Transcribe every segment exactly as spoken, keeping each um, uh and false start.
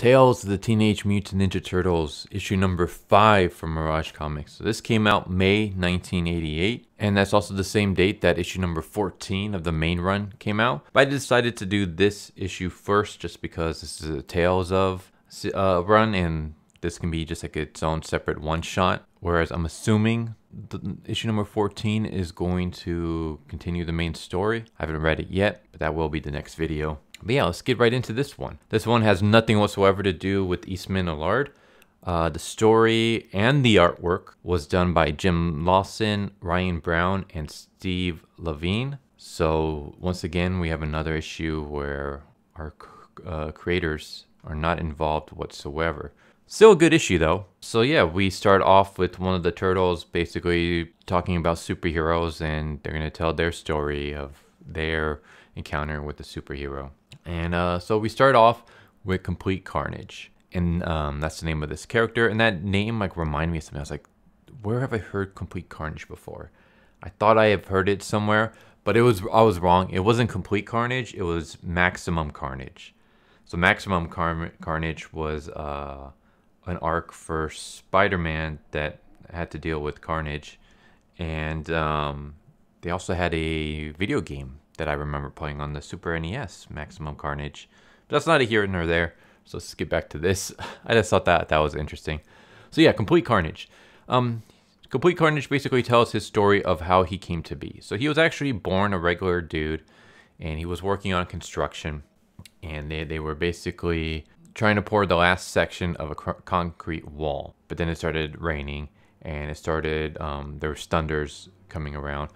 Tales of the Teenage Mutant Ninja Turtles, issue number five from Mirage Comics. So this came out May nineteen eighty-eight, and that's also the same date that issue number fourteen of the main run came out. But I decided to do this issue first just because this is a Tales of uh, run, and this can be just like its own separate one-shot, whereas I'm assuming the issue number fourteen is going to continue the main story. I haven't read it yet, but that will be the next video. But yeah, let's get right into this one. This one has nothing whatsoever to do with Eastman or Lard. Uh, the story and the artwork was done by Jim Lawson, Ryan Brown, and Steve Levine. So once again, we have another issue where our uh, creators are not involved whatsoever. Still a good issue though. So yeah, we start off with one of the turtles basically talking about superheroes, and they're going to tell their story of their encounter with the superhero. And uh, so we start off with Complete Carnage, and um, that's the name of this character. And that name like reminded me of something. I was like, where have I heard Complete Carnage before? I thought I have heard it somewhere, but it was I was wrong. It wasn't Complete Carnage. It was Maximum Carnage. So Maximum Car Carnage was Uh, an arc for Spider-Man that had to deal with Carnage, and um, they also had a video game that I remember playing on the Super N E S, Maximum Carnage, but that's not a here nor there, so let's get back to this. I just thought that that was interesting. So yeah, Complete Carnage. Um, Complete Carnage basically tells his story of how he came to be. So he was actually born a regular dude, and he was working on construction, and they, they were basically trying to pour the last section of a concrete wall, but then it started raining, and it started, um, there was thunders coming around,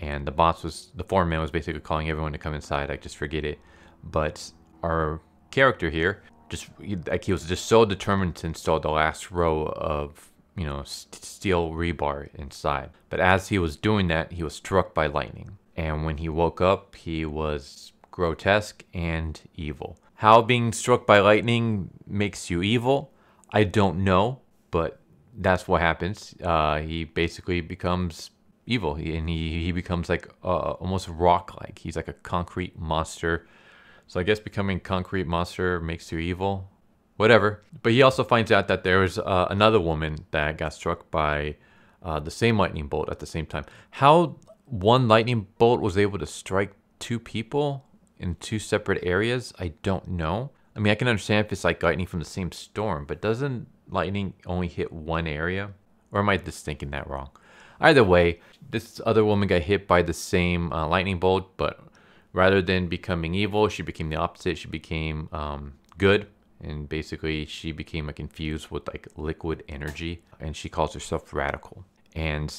and the boss was, the foreman was basically calling everyone to come inside, like, just forget it. But our character here, just, like, he was just so determined to install the last row of, you know, st steel rebar inside. But as he was doing that, he was struck by lightning, and when he woke up, he was grotesque and evil. How being struck by lightning makes you evil, I don't know, but that's what happens. Uh, he basically becomes evil, he, and he, he becomes like uh, almost rock-like. He's like a concrete monster. So I guess becoming a concrete monster makes you evil, whatever. But he also finds out that there was uh, another woman that got struck by uh, the same lightning bolt at the same time. How one lightning bolt was able to strike two people in two separate areas, I don't know. I mean, I can understand if it's like lightning from the same storm, but doesn't lightning only hit one area? Or am I just thinking that wrong? Either way, this other woman got hit by the same uh, lightning bolt, but rather than becoming evil, she became the opposite. She became um, good, and basically she became like infused with like liquid energy, and she calls herself Radical. And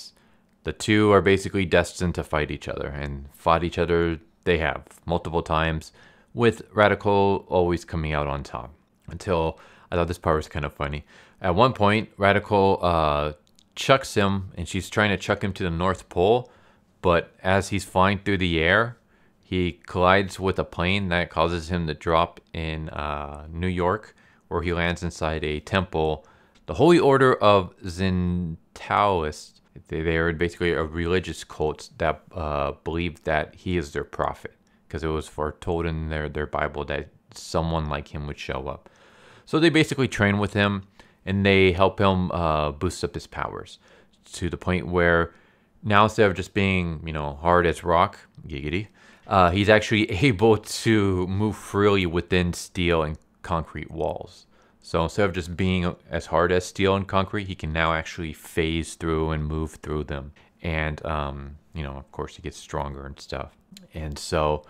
the two are basically destined to fight each other, and fought each other they have multiple times, with Radical always coming out on top. Until I thought this part was kind of funny. At one point, Radical uh, chucks him, and she's trying to chuck him to the North Pole. But as he's flying through the air, he collides with a plane that causes him to drop in uh, New York, where he lands inside a temple. The Holy Order of Zintaoist. They, they are basically a religious cult that uh, believed that he is their prophet, because it was foretold in their, their Bible that someone like him would show up. So they basically train with him, and they help him uh, boost up his powers to the point where now, instead of just being, you know, hard as rock, giggity, uh, he's actually able to move freely within steel and concrete walls. So instead of just being as hard as steel and concrete, he can now actually phase through and move through them. And, um, you know, of course, he gets stronger and stuff. And so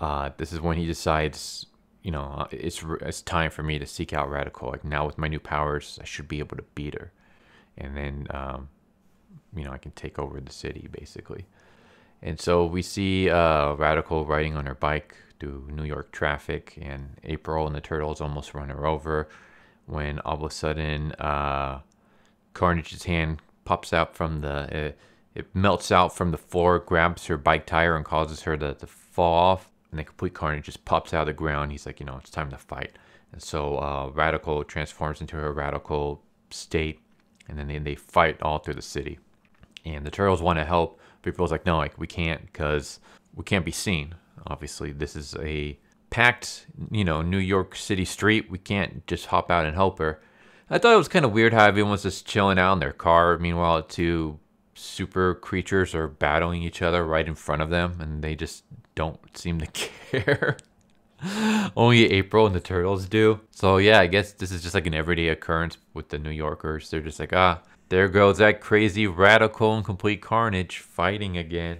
uh, this is when he decides, you know, it's, it's time for me to seek out Radical. Like, now with my new powers, I should be able to beat her. And then, um, you know, I can take over the city, basically. And so we see uh, Radical riding on her bike through New York traffic, and April and the Turtles almost run her over, when all of a sudden uh, Carnage's hand pops out from the, it, it melts out from the floor, grabs her bike tire, and causes her to, to fall off. And then Complete Carnage just pops out of the ground. He's like, you know, it's time to fight. And so uh, Radical transforms into her Radical state, and then they, they fight all through the city. And the Turtles want to help, but April's like, no, like, we can't, because we can't be seen. Obviously, this is a packed, you know, New York City street. We can't just hop out and help her. I thought it was kind of weird how everyone was just chilling out in their car. Meanwhile, two super creatures are battling each other right in front of them, and they just don't seem to care. Only April and the Turtles do. So yeah, I guess this is just like an everyday occurrence with the New Yorkers. They're just like, ah, there goes that crazy Radical and Complete Carnage fighting again.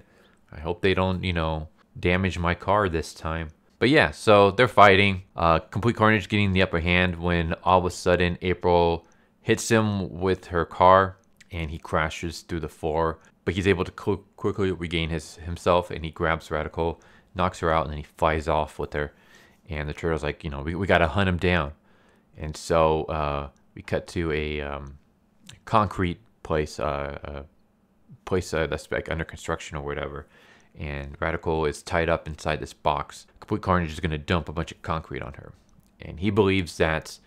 I hope they don't, you know, damage my car this time. But yeah, so they're fighting. Uh, Complete Carnage getting the upper hand when all of a sudden April hits him with her car and he crashes through the floor. But he's able to quickly regain his himself and he grabs Radical, knocks her out, and then he flies off with her. And the Turtle's like, you know, we, we got to hunt him down. And so uh, we cut to a um, concrete place, uh, a place uh, that's like under construction or whatever. And Radical is tied up inside this box. Complete Carnage is going to dump a bunch of concrete on her. And he believes that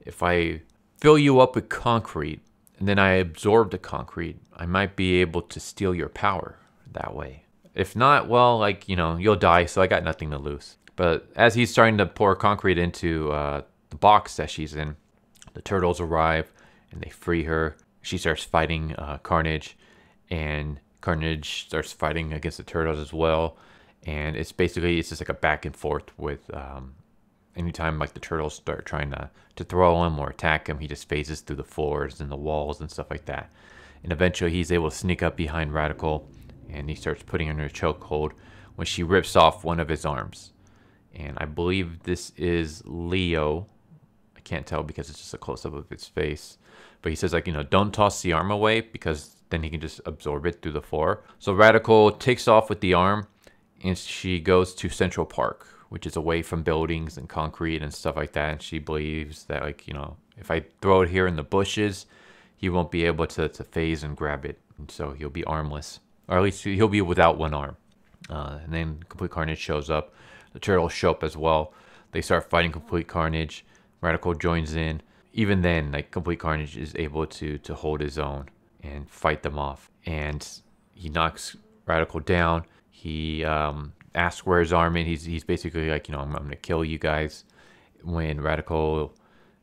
if I fill you up with concrete and then I absorb the concrete, I might be able to steal your power that way. If not, well, like, you know, you'll die, so I got nothing to lose. But as he's starting to pour concrete into uh, the box that she's in, the Turtles arrive and they free her. She starts fighting uh, Carnage, and Carnage starts fighting against the Turtles as well. And it's basically, it's just like a back and forth with um, anytime like the Turtles start trying to, to throw him or attack him, he just phases through the floors and the walls and stuff like that. And eventually he's able to sneak up behind Radical and he starts putting her in a chokehold when she rips off one of his arms. And I believe this is Leo. I can't tell because it's just a close-up of his face. But he says, like, you know, don't toss the arm away because then he can just absorb it through the floor. So Radical takes off with the arm, and she goes to Central Park, which is away from buildings and concrete and stuff like that. And she believes that, like, you know, if I throw it here in the bushes, he won't be able to, to phase and grab it. And so he'll be armless. Or at least he'll be without one arm. Uh, and then Complete Carnage shows up. The Turtles show up as well. They start fighting Complete Carnage. Radical joins in. Even then, like, Complete Carnage is able to to hold his own and fight them off. And he knocks Radical down. He um, asks where his arm is. He's, he's basically like, you know, I'm, I'm gonna kill you guys. When Radical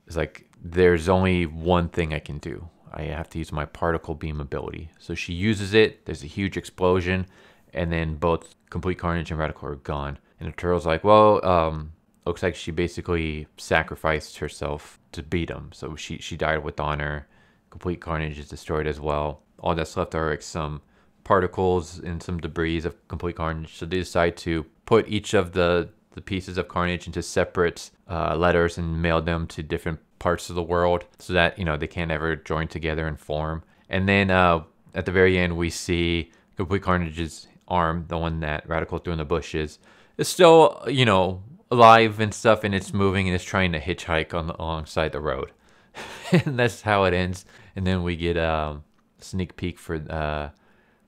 is like, there's only one thing I can do. I have to use my particle beam ability. So she uses it. There's a huge explosion. And then both Complete Carnage and Radical are gone. And the Turtle's like, well, um, looks like she basically sacrificed herself to beat him. So she, she died with honor. Complete Carnage is destroyed as well. All that's left are like some particles and some debris of Complete Carnage. So they decide to put each of the, the pieces of Carnage into separate uh, letters and mail them to different parts of the world so that, you know, they can't ever join together and form. And then uh, at the very end, we see Complete Carnage's arm, the one that Radical threw in the bushes, it's still, you know, alive and stuff, and it's moving and it's trying to hitchhike on the, alongside the road. And that's how it ends. And then we get a sneak peek for uh,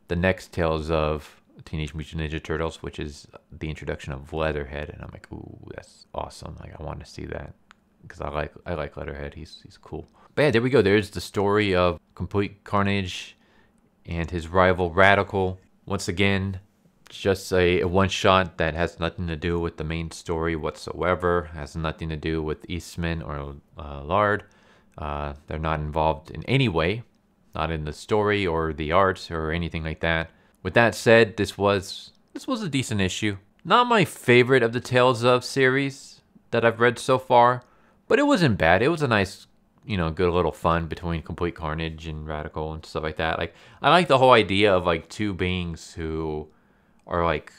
the next Tales of Teenage Mutant Ninja Turtles, which is the introduction of Leatherhead. And I'm like, ooh, that's awesome. Like, I want to see that because I like I like Leatherhead. He's, he's cool. But yeah, there we go. There's the story of Complete Carnage and his rival Radical. Once again, just a, a one shot that has nothing to do with the main story whatsoever, has nothing to do with Eastman or uh, Lard. Uh, they're not involved in any way, not in the story or the arts or anything like that. With that said, this was this was a decent issue. Not my favorite of the Tales of series that I've read so far, but it wasn't bad. It was a nice, you know, good little fun between Complete Carnage and Radical and stuff like that. Like, I like the whole idea of like two beings who are like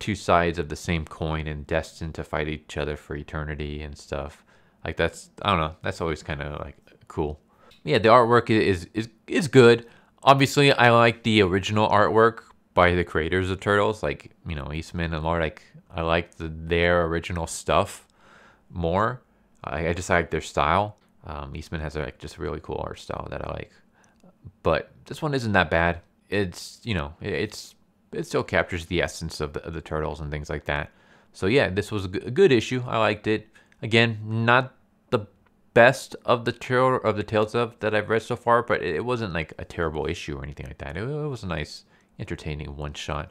two sides of the same coin and destined to fight each other for eternity and stuff. Like, that's, I don't know, that's always kind of like cool. Yeah, the artwork is, is is good. Obviously, I like the original artwork by the creators of Turtles, like, you know, Eastman and Lord. Like, I like the, their original stuff more. I, I just like their style. Um, Eastman has a, like, just really cool art style that I like. But this one isn't that bad. It's, you know, it, it's, it still captures the essence of the, of the Turtles and things like that. So yeah, this was a good issue. I liked it. Again, not the best of the tur of the Tales of that I've read so far, but it wasn't like a terrible issue or anything like that. It, it was a nice, entertaining one shot.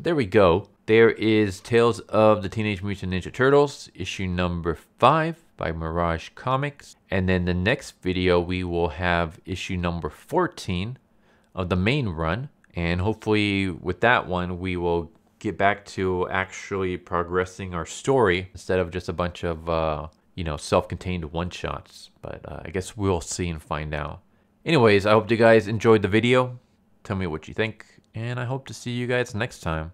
But there we go. There is Tales of the Teenage Mutant Ninja Turtles, issue number five by Mirage Comics. And then the next video, we will have issue number fourteen of the main run. And hopefully with that one, we will get back to actually progressing our story instead of just a bunch of, uh, you know, self-contained one-shots. But uh, I guess we'll see and find out. Anyways, I hope you guys enjoyed the video. Tell me what you think. And I hope to see you guys next time.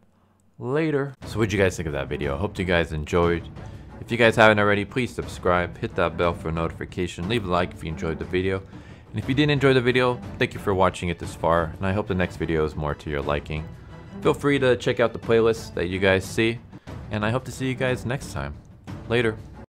Later. So what'd you guys think of that video? I hope you guys enjoyed. If you guys haven't already, please subscribe, hit that bell for a notification, leave a like if you enjoyed the video, and if you didn't enjoy the video, thank you for watching it this far, and I hope the next video is more to your liking. Feel free to check out the playlist that you guys see, and I hope to see you guys next time. Later.